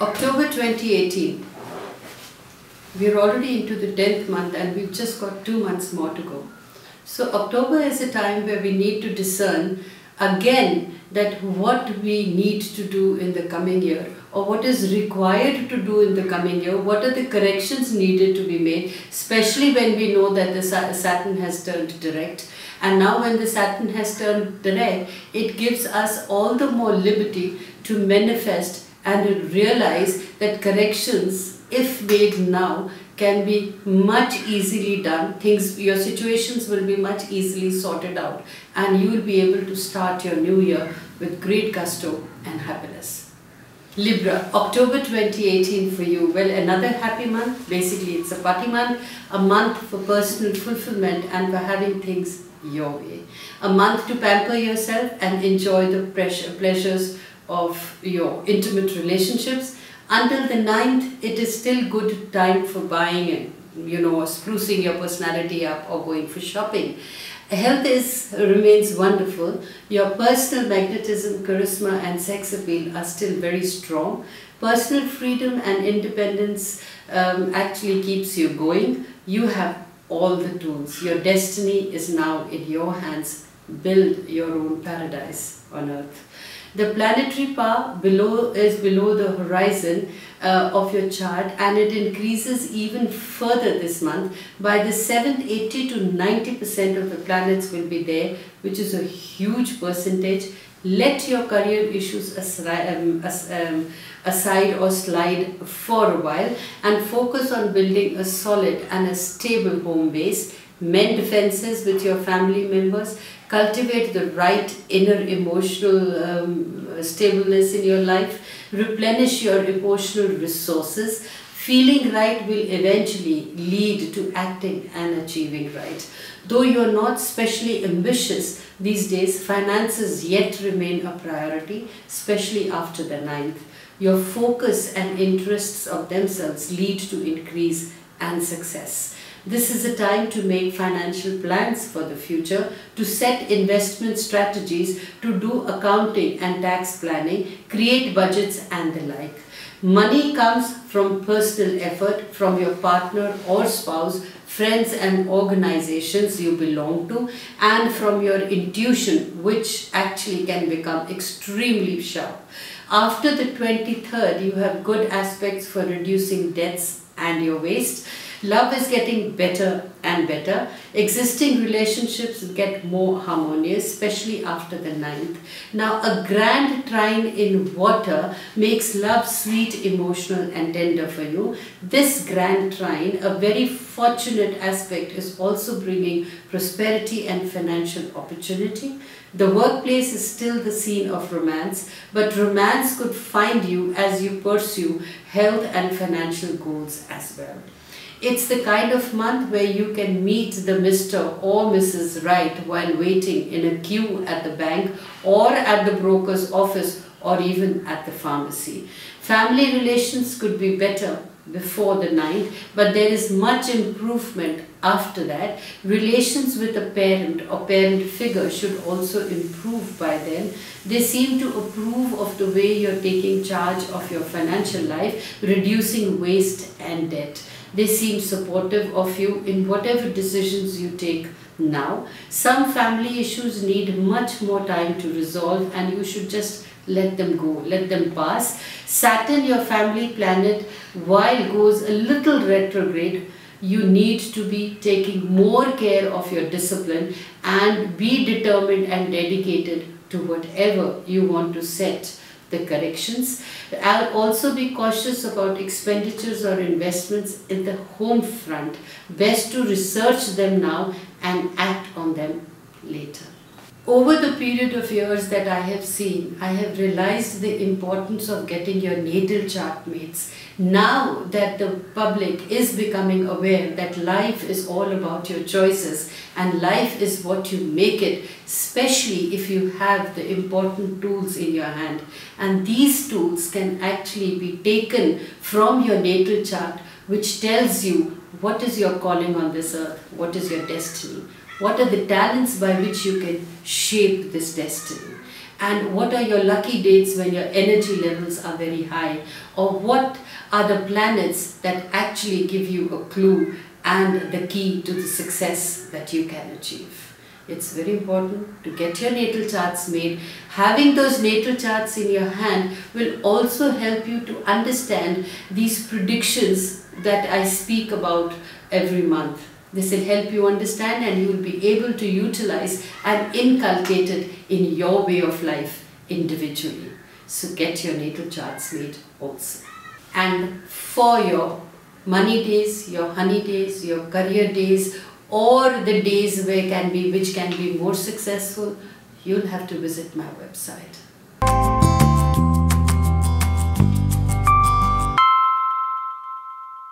October 2018. We're already into the 10th month and we've just got 2 months more to go. So October is a time where we need to discern again that what we need to do in the coming year, or what is required to do in the coming year, what are the corrections needed to be made, especially when we know that the Saturn has turned direct. And now when the Saturn has turned direct, it gives us all the more liberty to manifest and realize that corrections, if made now, can be much easily done. Your situations will be much easily sorted out, and you will be able to start your new year with great gusto and happiness. Libra, October 2018 for you. Well, another happy month. Basically, it's a party month, a month for personal fulfillment and for having things your way. A month to pamper yourself and enjoy the pleasures of your intimate relationships. Until the 9th, it is still good time for buying and, sprucing your personality up or going for shopping. Health remains wonderful. Your personal magnetism, charisma and sex appeal are still very strong. Personal freedom and independence actually keeps you going. You have all the tools. Your destiny is now in your hands. Build your own paradise on earth. The planetary power is below the horizon of your chart, and it increases even further this month. By the 7th, 80 to 90% of the planets will be there, which is a huge percentage. Let your career issues aside or slide for a while and focus on building a solid and a stable home base. Mend fences with your family members, cultivate the right inner emotional stableness in your life, replenish your emotional resources. Feeling right will eventually lead to acting and achieving right. Though you are not specially ambitious these days, finances yet remain a priority, especially after the 9th. Your focus and interests of themselves lead to increase and success. This is a time to make financial plans for the future, to set investment strategies, to do accounting and tax planning, create budgets and the like. Money comes from personal effort, from your partner or spouse, friends and organizations you belong to, and from your intuition, which actually can become extremely sharp. After the 23rd, you have good aspects for reducing debts and your waste. Love is getting better and better. Existing relationships get more harmonious, especially after the 9th. Now, a grand trine in water makes love sweet, emotional and tender for you. This grand trine, a very fortunate aspect, is also bringing prosperity and financial opportunity. The workplace is still the scene of romance, but romance could find you as you pursue health and financial goals as well. It's the kind of month where you can meet the Mr. or Mrs. Right while waiting in a queue at the bank or at the broker's office or even at the pharmacy. Family relations could be better before the 9th, but there is much improvement after that. Relations with a parent or parent figure should also improve by then. They seem to approve of the way you're taking charge of your financial life, reducing waste and debt. They seem supportive of you in whatever decisions you take now. Some family issues need much more time to resolve, and you should just let them go, let them pass. Saturn, your family planet, while goes a little retrograde, you need to be taking more care of your discipline and be determined and dedicated to whatever you want to set. The corrections. I'll also be cautious about expenditures or investments in the home front. Best to research them now and act on them later. Over the period of years that I have seen, I have realized the importance of getting your natal chart mates. Now that the public is becoming aware that life is all about your choices and life is what you make it, especially if you have the important tools in your hand. And these tools can actually be taken from your natal chart, which tells you what is your calling on this earth, what is your destiny. What are the talents by which you can shape this destiny? and what are your lucky dates when your energy levels are very high, or what are the planets that actually give you a clue and the key to the success that you can achieve. It's very important to get your natal charts made. Having those natal charts in your hand will also help you to understand these predictions that I speak about every month. This will help you understand, and you will be able to utilize and inculcate it in your way of life individually. So get your natal charts made also. And for your money days, your honey days, your career days, or the days which can be more successful, you'll have to visit my website.